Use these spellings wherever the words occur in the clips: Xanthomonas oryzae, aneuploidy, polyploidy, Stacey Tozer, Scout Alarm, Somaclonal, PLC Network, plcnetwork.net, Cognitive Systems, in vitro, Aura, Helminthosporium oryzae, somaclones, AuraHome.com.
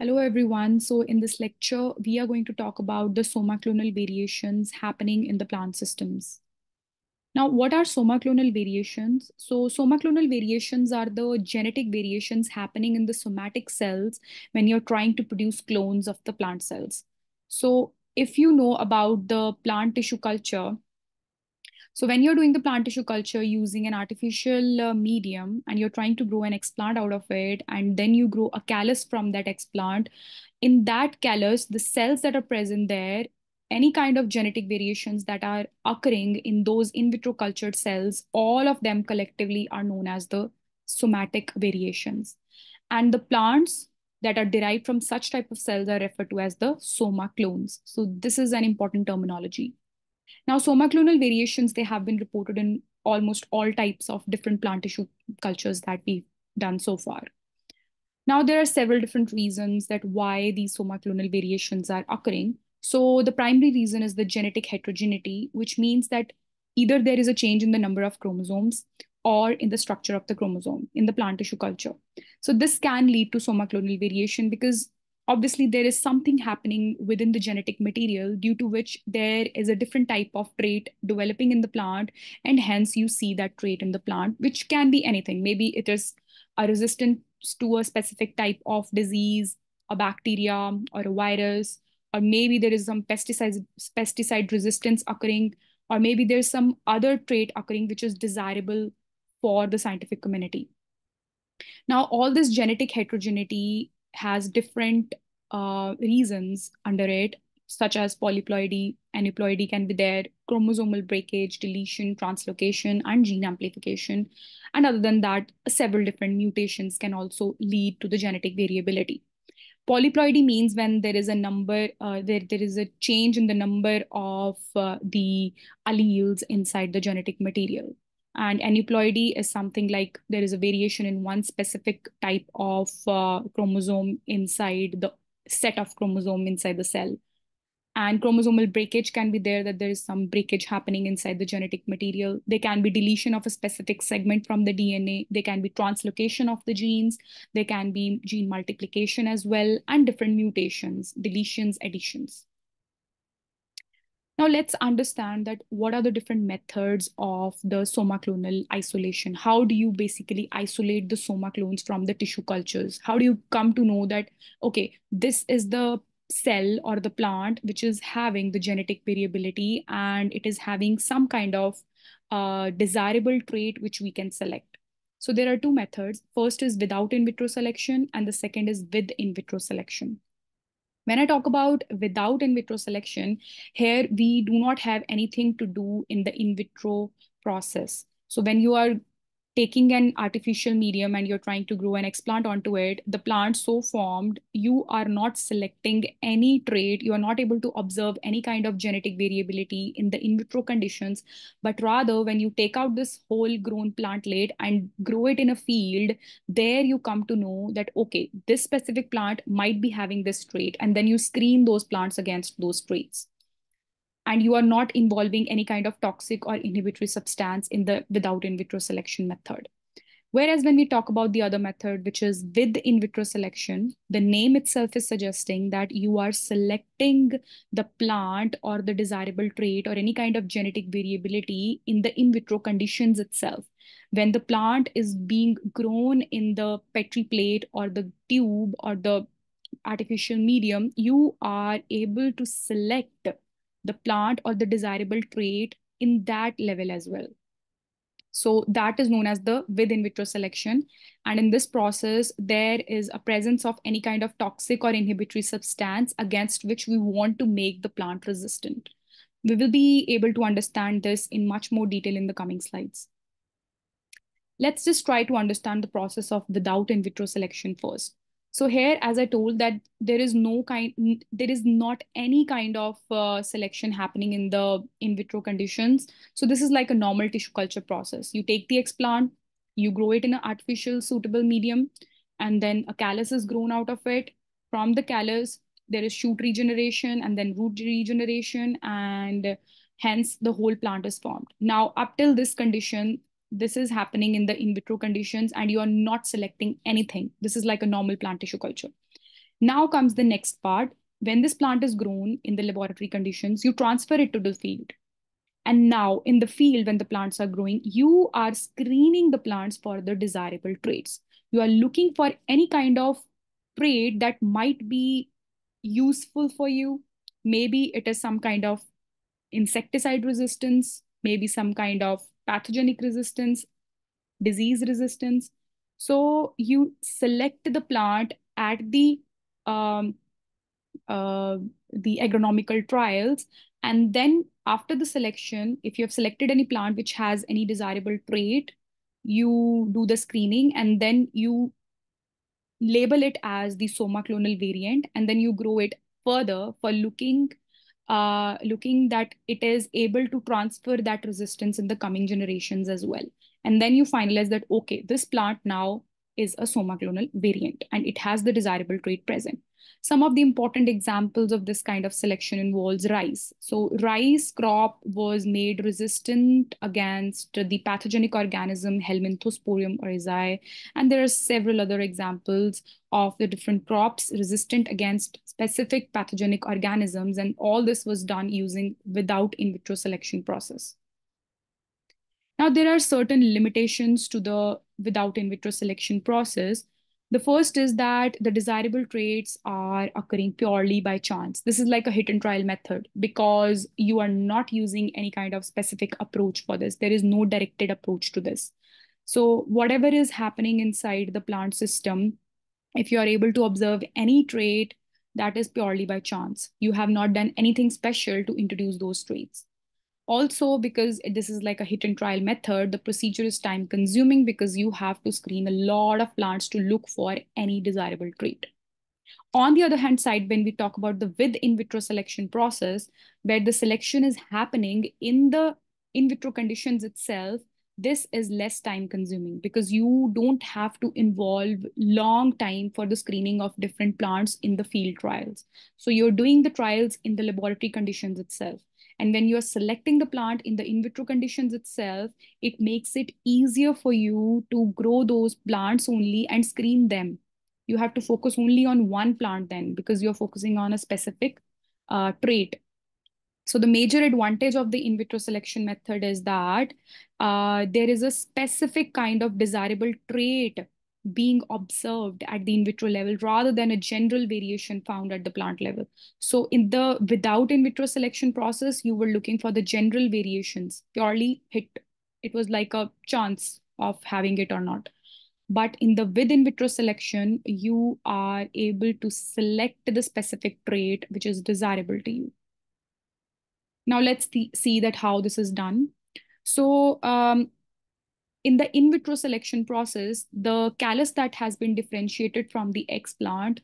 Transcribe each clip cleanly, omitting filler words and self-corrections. Hello everyone. So in this lecture, we are going to talk about the somaclonal variations happening in the plant systems. Now, what are somaclonal variations? So somaclonal variations are the genetic variations happening in the somatic cells when you're trying to produce clones of the plant cells. So if you know about the plant tissue culture, so when you're doing the plant tissue culture using an artificial medium and you're trying to grow an explant out of it, and then you grow a callus from that explant, in that callus, the cells that are present there, any kind of genetic variations that are occurring in those in vitro cultured cells, all of them collectively are known as the somatic variations. And the plants that are derived from such type of cells are referred to as the somaclones. So this is an important terminology. Now, somaclonal variations, they have been reported in almost all types of different plant tissue cultures that we've done so far. Now, there are several different reasons that why these somaclonal variations are occurring. So the primary reason is the genetic heterogeneity, which means that either there is a change in the number of chromosomes or in the structure of the chromosome in the plant tissue culture. So this can lead to somaclonal variation because obviously, there is something happening within the genetic material due to which there is a different type of trait developing in the plant, and hence you see that trait in the plant, which can be anything. Maybe it is a resistance to a specific type of disease, a bacteria or a virus, or maybe there is some pesticide resistance occurring, or maybe there's some other trait occurring which is desirable for the scientific community. Now, all this genetic heterogeneity has different reasons under it, such as polyploidy, aneuploidy can be there, chromosomal breakage, deletion, translocation, and gene amplification. And other than that, several different mutations can also lead to the genetic variability. Polyploidy means when there is a number, there is a change in the number of the alleles inside the genetic material. And aneuploidy is something like there is a variation in one specific type of chromosome inside the set of chromosome inside the cell. And chromosomal breakage can be there, that there is some breakage happening inside the genetic material. There can be deletion of a specific segment from the DNA. There can be translocation of the genes. There can be gene multiplication as well, and different mutations, deletions, additions. Now let's understand that what are the different methods of the somaclonal isolation. How do you basically isolate the somaclones from the tissue cultures? How do you come to know that, okay, this is the cell or the plant which is having the genetic variability and it is having some kind of desirable trait which we can select? So there are two methods. First is without in vitro selection and the second is with in vitro selection. When I talk about without in vitro selection, here we do not have anything to do in the in vitro process. So when you are taking an artificial medium and you're trying to grow an explant onto it, the plant so formed, you are not selecting any trait. You are not able to observe any kind of genetic variability in the in vitro conditions. But rather, when you take out this whole grown plantlet and grow it in a field, there you come to know that, okay, this specific plant might be having this trait. And then you screen those plants against those traits. And you are not involving any kind of toxic or inhibitory substance in the without in vitro selection method. Whereas when we talk about the other method, which is with in vitro selection, the name itself is suggesting that you are selecting the plant or the desirable trait or any kind of genetic variability in the in vitro conditions itself. When the plant is being grown in the petri plate or the tube or the artificial medium, you are able to select the plant or the desirable trait in that level as well. So that is known as the with in vitro selection. And in this process, there is a presence of any kind of toxic or inhibitory substance against which we want to make the plant resistant. We will be able to understand this in much more detail in the coming slides. Let's just try to understand the process of without in vitro selection first. So here, as I told that there is not any kind of selection happening in the in vitro conditions. So this is like a normal tissue culture process. You take the explant, you grow it in an artificial suitable medium, and then a callus is grown out of it. From the callus, there is shoot regeneration and then root regeneration, and hence the whole plant is formed. Now, up till this condition, this is happening in the in vitro conditions and you are not selecting anything. This is like a normal plant tissue culture. Now comes the next part. When this plant is grown in the laboratory conditions, you transfer it to the field. And now in the field, when the plants are growing, you are screening the plants for the desirable traits. You are looking for any kind of trait that might be useful for you. Maybe it is some kind of insecticide resistance, maybe some kind of pathogenic resistance, disease resistance. So you select the plant at the agronomical trials, and then after the selection, if you have selected any plant which has any desirable trait, you do the screening and then you label it as the somaclonal variant, and then you grow it further for looking that it is able to transfer that resistance in the coming generations as well. And then you finalize that, okay, this plant now is a somaclonal variant and it has the desirable trait present. Some of the important examples of this kind of selection involves rice. So rice crop was made resistant against the pathogenic organism Helminthosporium oryzae. And there are several other examples of the different crops resistant against specific pathogenic organisms. And all this was done using without in vitro selection process. Now, there are certain limitations to the without in vitro selection process. The first is that the desirable traits are occurring purely by chance. This is like a hit and trial method because you are not using any kind of specific approach for this. There is no directed approach to this. So whatever is happening inside the plant system, if you are able to observe any trait, that is purely by chance. You have not done anything special to introduce those traits. Also, because this is like a hit and trial method, the procedure is time consuming because you have to screen a lot of plants to look for any desirable trait. On the other hand side, when we talk about the with in vitro selection process, where the selection is happening in the in vitro conditions itself, this is less time consuming because you don't have to involve long time for the screening of different plants in the field trials. So you're doing the trials in the laboratory conditions itself. And when you're selecting the plant in the in vitro conditions itself, it makes it easier for you to grow those plants only and screen them. You have to focus only on one plant then because you're focusing on a specific trait. So the major advantage of the in vitro selection method is that there is a specific kind of desirable trait being observed at the in vitro level rather than a general variation found at the plant level. So in the without in vitro selection process, you were looking for the general variations, purely hit. It was like a chance of having it or not. But in the with in vitro selection, you are able to select the specific trait which is desirable to you. Now let's see that how this is done. So, in the in vitro selection process, the callus that has been differentiated from the explant,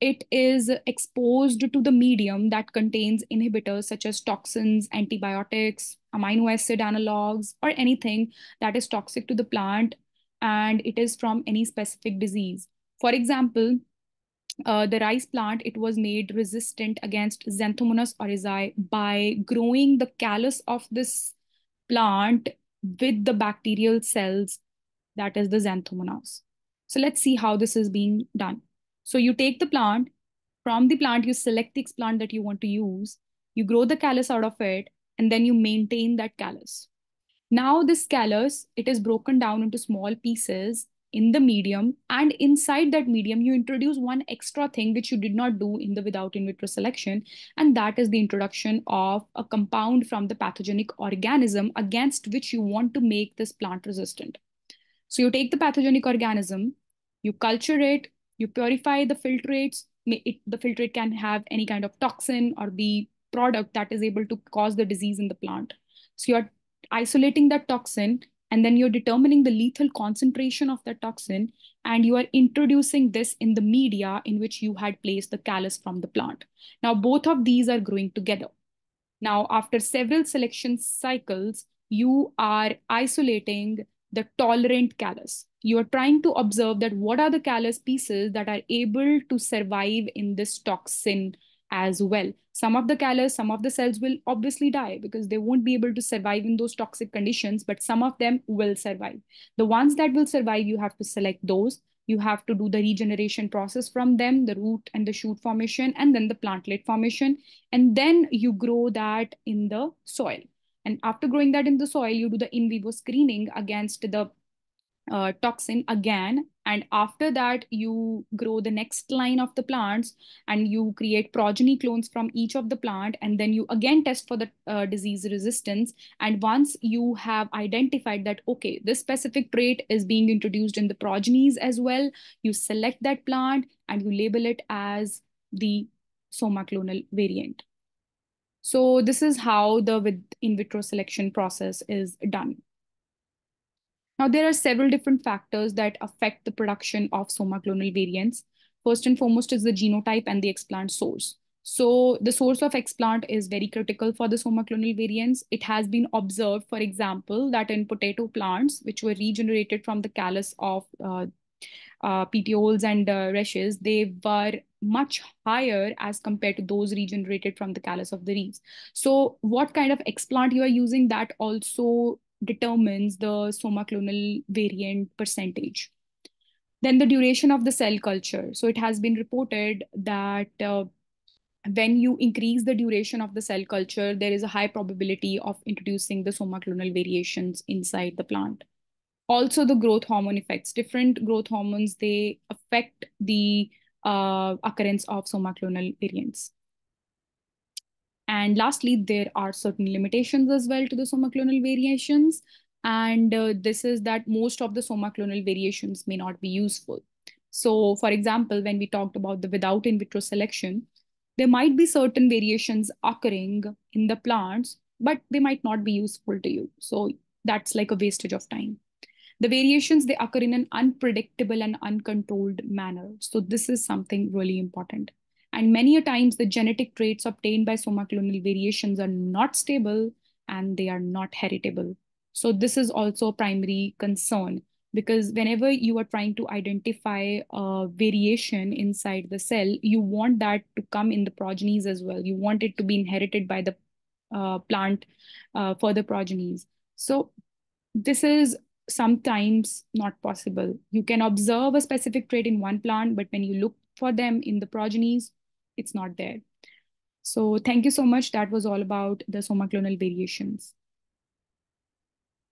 it is exposed to the medium that contains inhibitors such as toxins, antibiotics, amino acid analogs, or anything that is toxic to the plant, and it is from any specific disease. For example, the rice plant, it was made resistant against Xanthomonas oryzae by growing the callus of this plant with the bacterial cells, that is the Xanthomonas. So let's see how this is being done. So you take the plant, from the plant, you select the explant that you want to use, you grow the callus out of it, and then you maintain that callus. Now this callus, it is broken down into small pieces in the medium, and inside that medium, you introduce one extra thing which you did not do in the without in vitro selection, and that is the introduction of a compound from the pathogenic organism against which you want to make this plant resistant. So you take the pathogenic organism, you culture it, you purify the filtrates. The filtrate can have any kind of toxin or the product that is able to cause the disease in the plant. So you're isolating that toxin, and then you're determining the lethal concentration of the toxin, and you are introducing this in the media in which you had placed the callus from the plant. Now, both of these are growing together. Now, after several selection cycles, you are isolating the tolerant callus. You are trying to observe that what are the callus pieces that are able to survive in this toxin as well. Some of the callus, some of the cells will obviously die because they won't be able to survive in those toxic conditions, but some of them will survive. The ones that will survive, you have to select those. You have to do the regeneration process from them, the root and the shoot formation, and then the plantlet formation. And then you grow that in the soil. And after growing that in the soil, you do the in vivo screening against the toxin again. And after that, you grow the next line of the plants and you create progeny clones from each of the plant. And then you again test for the disease resistance. And once you have identified that, okay, this specific trait is being introduced in the progenies as well, you select that plant and you label it as the somaclonal variant. So this is how the in vitro selection process is done. Now, there are several different factors that affect the production of somaclonal variants. First and foremost is the genotype and the explant source. So the source of explant is very critical for the somaclonal variants. It has been observed, for example, that in potato plants, which were regenerated from the callus of petioles and rushes, they were much higher as compared to those regenerated from the callus of the leaves. So what kind of explant you are using, that also determines the somaclonal variant percentage. Then the duration of the cell culture. So it has been reported that when you increase the duration of the cell culture, there is a high probability of introducing the somaclonal variations inside the plant. Also the growth hormone effects. Different growth hormones, they affect the occurrence of somaclonal variants. And lastly, there are certain limitations as well to the somaclonal variations. And this is that most of the somaclonal variations may not be useful. So for example, when we talked about the without in vitro selection, there might be certain variations occurring in the plants, but they might not be useful to you. So that's like a wastage of time. The variations, they occur in an unpredictable and uncontrolled manner. So this is something really important. And many a times the genetic traits obtained by somaclonal variations are not stable and they are not heritable. So this is also a primary concern, because whenever you are trying to identify a variation inside the cell, you want that to come in the progenies as well. You want it to be inherited by the plant further progenies. So this is sometimes not possible. You can observe a specific trait in one plant, but when you look for them in the progenies, it's not there. So thank you so much. That was all about the somaclonal variations.